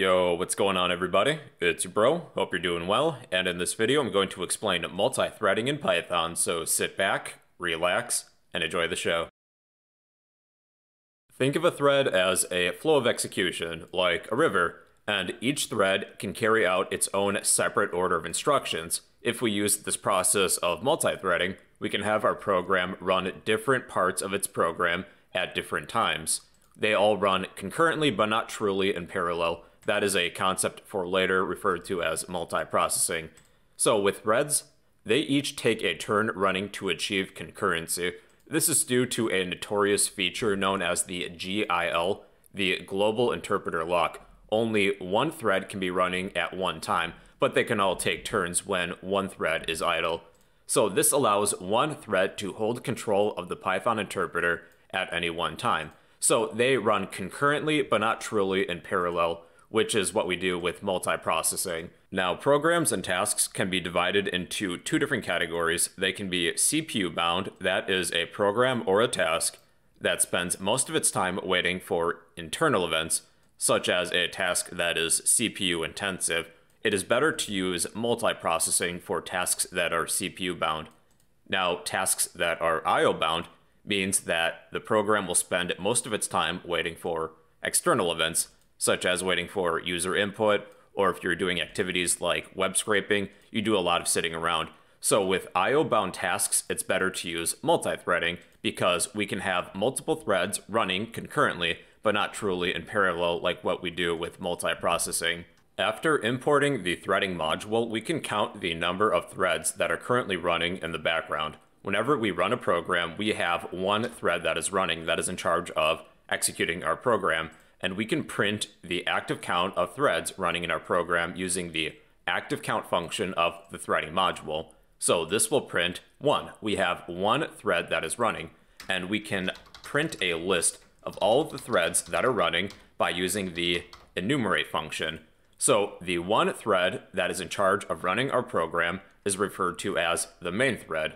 Yo, what's going on everybody? It's your bro, hope you're doing well, and in this video I'm going to explain multi-threading in Python, so sit back, relax, and enjoy the show. Think of a thread as a flow of execution, like a river, and each thread can carry out its own separate order of instructions. If we use this process of multi-threading, we can have our program run different parts of its program at different times. They all run concurrently, but not truly in parallel. That is a concept for later referred to as multiprocessing. So with threads, they each take a turn running to achieve concurrency. This is due to a notorious feature known as the GIL, the global interpreter lock. Only one thread can be running at one time, but they can all take turns when one thread is idle. So this allows one thread to hold control of the Python interpreter at any one time. So they run concurrently, but not truly in parallel, which is what we do with multiprocessing. Now, programs and tasks can be divided into two different categories. They can be CPU-bound, that is a program or a task that spends most of its time waiting for internal events, such as a task that is CPU-intensive. It is better to use multiprocessing for tasks that are CPU-bound. Now, tasks that are IO-bound means that the program will spend most of its time waiting for external events, such as waiting for user input, or if you're doing activities like web scraping, you do a lot of sitting around. So with IO-bound tasks, it's better to use multi-threading because we can have multiple threads running concurrently, but not truly in parallel like what we do with multiprocessing. After importing the threading module, we can count the number of threads that are currently running in the background. Whenever we run a program, we have one thread that is running that is in charge of executing our program. And we can print the active count of threads running in our program using the active count function of the threading module. So this will print one. We have one thread that is running, and we can print a list of all of the threads that are running by using the enumerate function. So the one thread that is in charge of running our program is referred to as the main thread.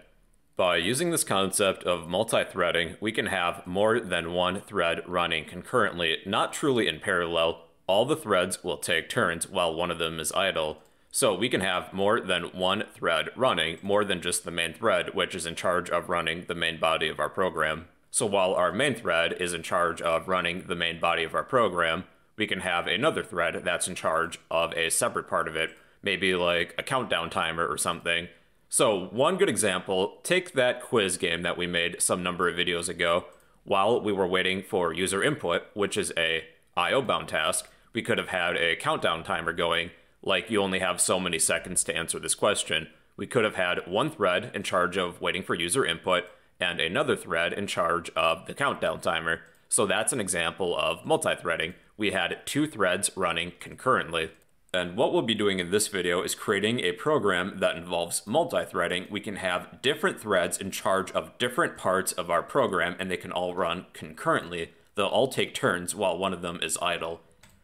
By using this concept of multi-threading, we can have more than one thread running concurrently, not truly in parallel. All the threads will take turns while one of them is idle. So we can have more than one thread running, more than just the main thread, which is in charge of running the main body of our program. So while our main thread is in charge of running the main body of our program, we can have another thread that's in charge of a separate part of it, maybe like a countdown timer or something. So one good example, take that quiz game that we made some number of videos ago. While we were waiting for user input, which is a IO-bound task, we could have had a countdown timer going, like you only have so many seconds to answer this question. We could have had one thread in charge of waiting for user input and another thread in charge of the countdown timer. So that's an example of multi-threading. We had two threads running concurrently. And what we'll be doing in this video is creating a program that involves multi-threading. We can have different threads in charge of different parts of our program, and they can all run concurrently. They'll all take turns while one of them is idle.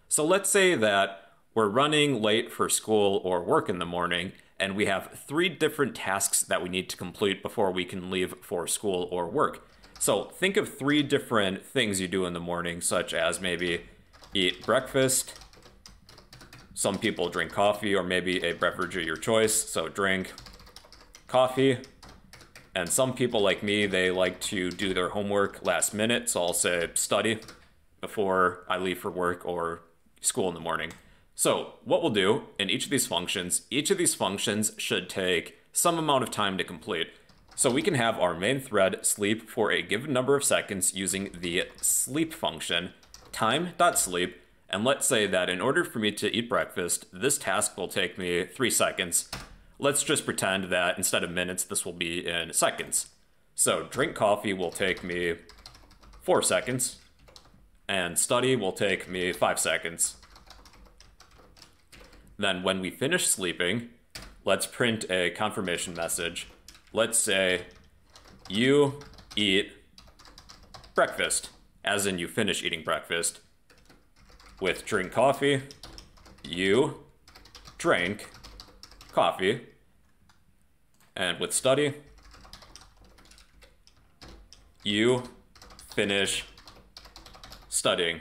So let's say that we're running late for school or work in the morning, and we have three different tasks that we need to complete before we can leave for school or work. So think of three different things you do in the morning, such as maybe eat breakfast. Some people drink coffee or maybe a beverage of your choice, so drink coffee. And some people like me, they like to do their homework last minute, so I'll say study before I leave for work or school in the morning. So what we'll do in each of these functions should take some amount of time to complete. So we can have our main thread sleep for a given number of seconds using the sleep function, time.sleep. And let's say that in order for me to eat breakfast, this task will take me 3 seconds. Let's just pretend that instead of minutes, this will be in seconds. So drink coffee will take me 4 seconds, and study will take me 5 seconds. Then when we finish sleeping, let's print a confirmation message. Let's say you eat breakfast, as in you finish eating breakfast. With drink coffee, you drank coffee. And with study, you finish studying.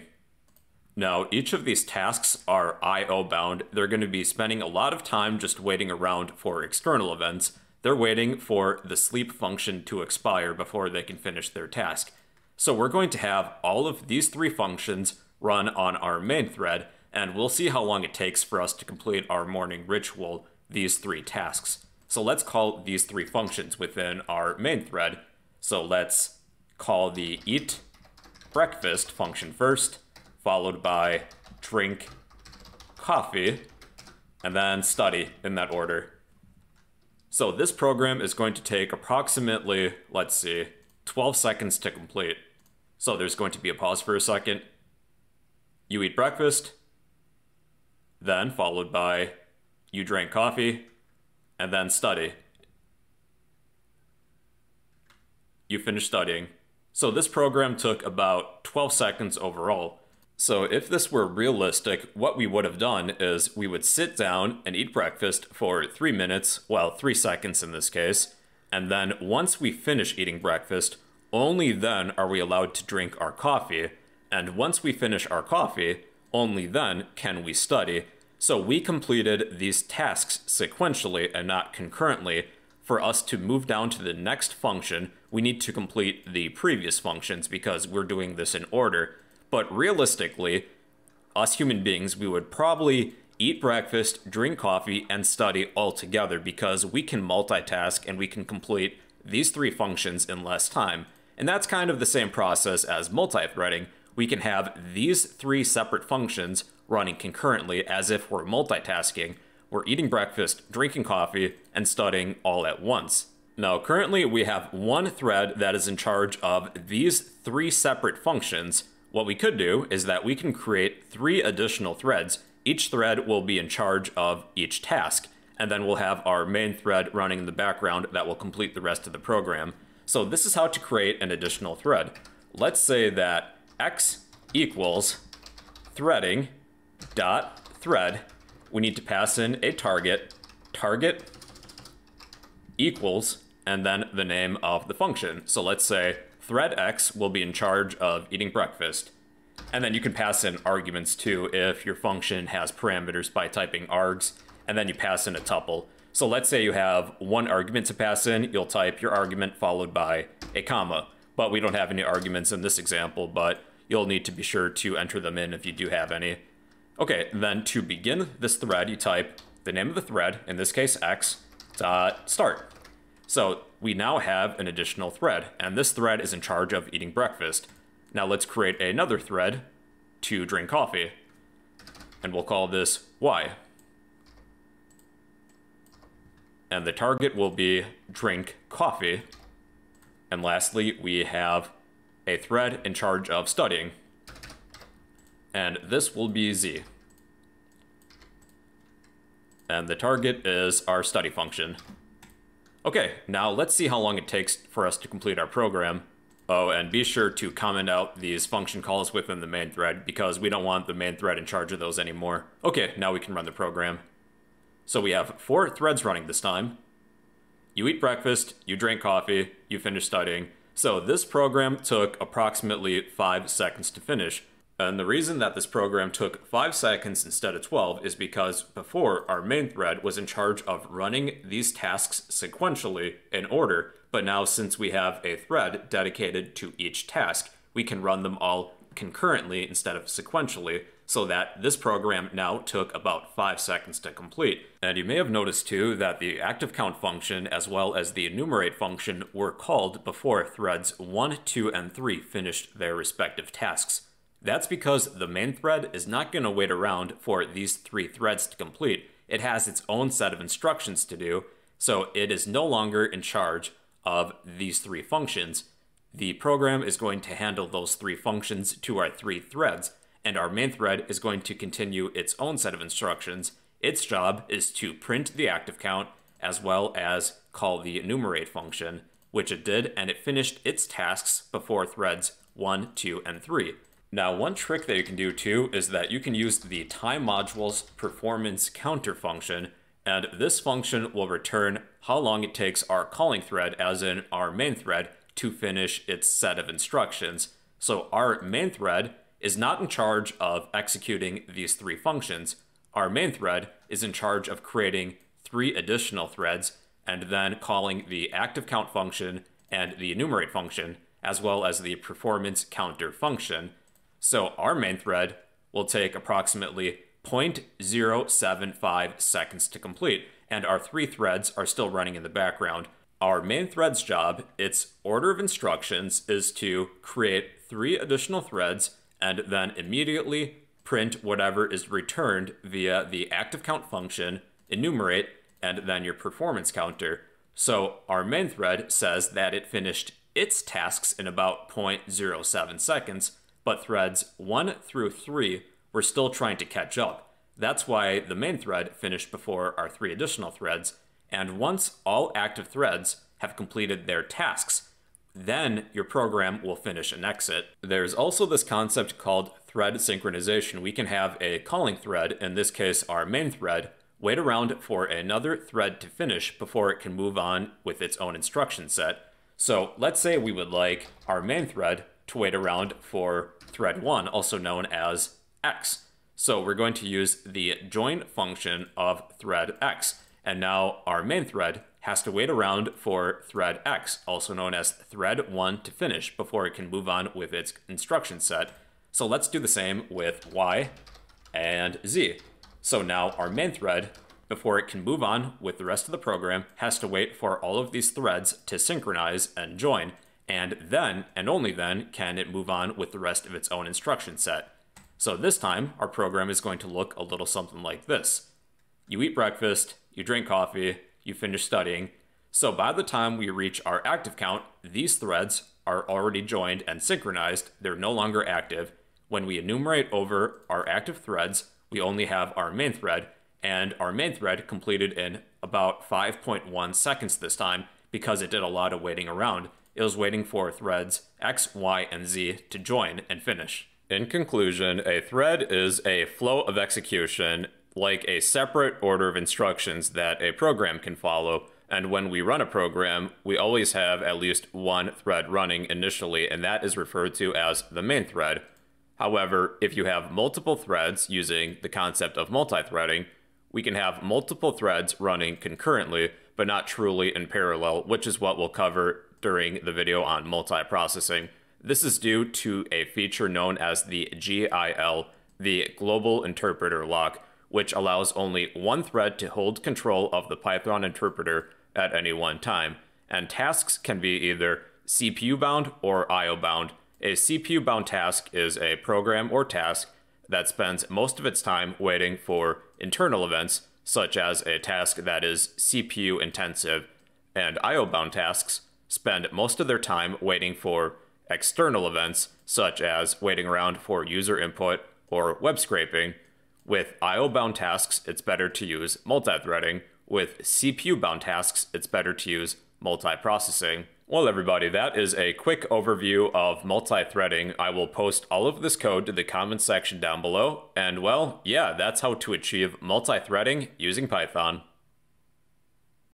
Now, each of these tasks are IO bound. They're going to be spending a lot of time just waiting around for external events. They're waiting for the sleep function to expire before they can finish their task. So we're going to have all of these three functions run on our main thread, and we'll see how long it takes for us to complete our morning ritual, these three tasks. So let's call these three functions within our main thread. So let's call the eat breakfast function first, followed by drink coffee, and then study in that order. So this program is going to take approximately, let's see, 12 seconds to complete. So there's going to be a pause for a second. You eat breakfast, then followed by you drink coffee, and then study. You finish studying. So this program took about 12 seconds overall. So if this were realistic, what we would have done is we would sit down and eat breakfast for 3 minutes, well, 3 seconds in this case, and then once we finish eating breakfast, only then are we allowed to drink our coffee, and once we finish our coffee, only then can we study. So we completed these tasks sequentially and not concurrently. For us to move down to the next function, we need to complete the previous functions because we're doing this in order. But realistically, us human beings, we would probably eat breakfast, drink coffee, and study all together because we can multitask and we can complete these three functions in less time. And that's kind of the same process as multi-threading. We can have these three separate functions running concurrently as if we're multitasking. We're eating breakfast, drinking coffee, and studying all at once. Now, currently we have one thread that is in charge of these three separate functions. What we could do is that we can create three additional threads. Each thread will be in charge of each task, and then we'll have our main thread running in the background that will complete the rest of the program. So this is how to create an additional thread. Let's say that x equals threading dot thread. We need to pass in a target, target equals, and then the name of the function. So let's say thread X will be in charge of eating breakfast. And then you can pass in arguments too if your function has parameters by typing args, and then you pass in a tuple. So let's say you have one argument to pass in, you'll type your argument followed by a comma. But we don't have any arguments in this example, but you'll need to be sure to enter them in if you do have any. Okay, then to begin this thread, you type the name of the thread, in this case X, dot start. So we now have an additional thread, and this thread is in charge of eating breakfast. Now let's create another thread to drink coffee, and we'll call this Y. And the target will be drink coffee. And lastly, we have a thread in charge of studying, and this will be Z. And the target is our study function. Okay, now let's see how long it takes for us to complete our program. Oh, and be sure to comment out these function calls within the main thread because we don't want the main thread in charge of those anymore. Okay, now we can run the program. So we have four threads running this time. You eat breakfast, you drink coffee, you finish studying. So this program took approximately 5 seconds to finish. And the reason that this program took 5 seconds instead of 12 is because before, our main thread was in charge of running these tasks sequentially in order, but now since we have a thread dedicated to each task, we can run them all concurrently instead of sequentially, so that this program now took about 5 seconds to complete. And you may have noticed too that the active count function as well as the enumerate function were called before threads 1, 2, and 3 finished their respective tasks. That's because the main thread is not going to wait around for these three threads to complete. It has its own set of instructions to do, so it is no longer in charge of these three functions. The program is going to handle those three functions to our three threads, and our main thread is going to continue its own set of instructions. Its job is to print the active count as well as call the enumerate function, which it did, and it finished its tasks before threads 1, 2, and 3. Now, one trick that you can do too is that you can use the time module's performance counter function, and this function will return how long it takes our calling thread, as in our main thread, to finish its set of instructions. So our main thread is not in charge of executing these three functions. Our main thread is in charge of creating three additional threads and then calling the active count function and the enumerate function, as well as the performance counter function. So our main thread will take approximately 0.075 seconds to complete, and our three threads are still running in the background. Our main thread's job, its order of instructions, is to create three additional threads and then immediately print whatever is returned via the active count function, enumerate, and then your performance counter. So our main thread says that it finished its tasks in about 0.07 seconds, but threads 1 through 3 were still trying to catch up. That's why the main thread finished before our three additional threads. And once all active threads have completed their tasks, then your program will finish and exit. There's also this concept called thread synchronization. We can have a calling thread, in this case our main thread, wait around for another thread to finish before it can move on with its own instruction set. So let's say we would like our main thread to wait around for thread 1, also known as X. So we're going to use the join function of thread X. And now our main thread has to wait around for thread X, also known as thread 1, to finish before it can move on with its instruction set. So let's do the same with Y and Z. So now our main thread, before it can move on with the rest of the program, has to wait for all of these threads to synchronize and join. And then, and only then, can it move on with the rest of its own instruction set. So this time, our program is going to look a little something like this. You eat breakfast, you drink coffee, you finish studying. So by the time we reach our active count, these threads are already joined and synchronized. They're no longer active. When we enumerate over our active threads, we only have our main thread, and our main thread completed in about 5.1 seconds this time because it did a lot of waiting around. It was waiting for threads X, Y, and Z to join and finish. In conclusion, a thread is a flow of execution, like a separate order of instructions that a program can follow. And when we run a program, we always have at least one thread running initially, and that is referred to as the main thread. However, if you have multiple threads using the concept of multi-threading, we can have multiple threads running concurrently, but not truly in parallel, which is what we'll cover during the video on multiprocessing. This is due to a feature known as the GIL, the Global Interpreter Lock, which allows only one thread to hold control of the Python interpreter at any one time. And tasks can be either CPU-bound or IO-bound. A CPU-bound task is a program or task that spends most of its time waiting for internal events, such as a task that is CPU-intensive, and IO-bound tasks spend most of their time waiting for external events, such as waiting around for user input or web scraping. With IO-bound tasks, it's better to use multi-threading. With CPU-bound tasks, it's better to use multi-processing. Well, everybody, that is a quick overview of multi-threading. I will post all of this code to the comments section down below. And well, yeah, that's how to achieve multi-threading using Python.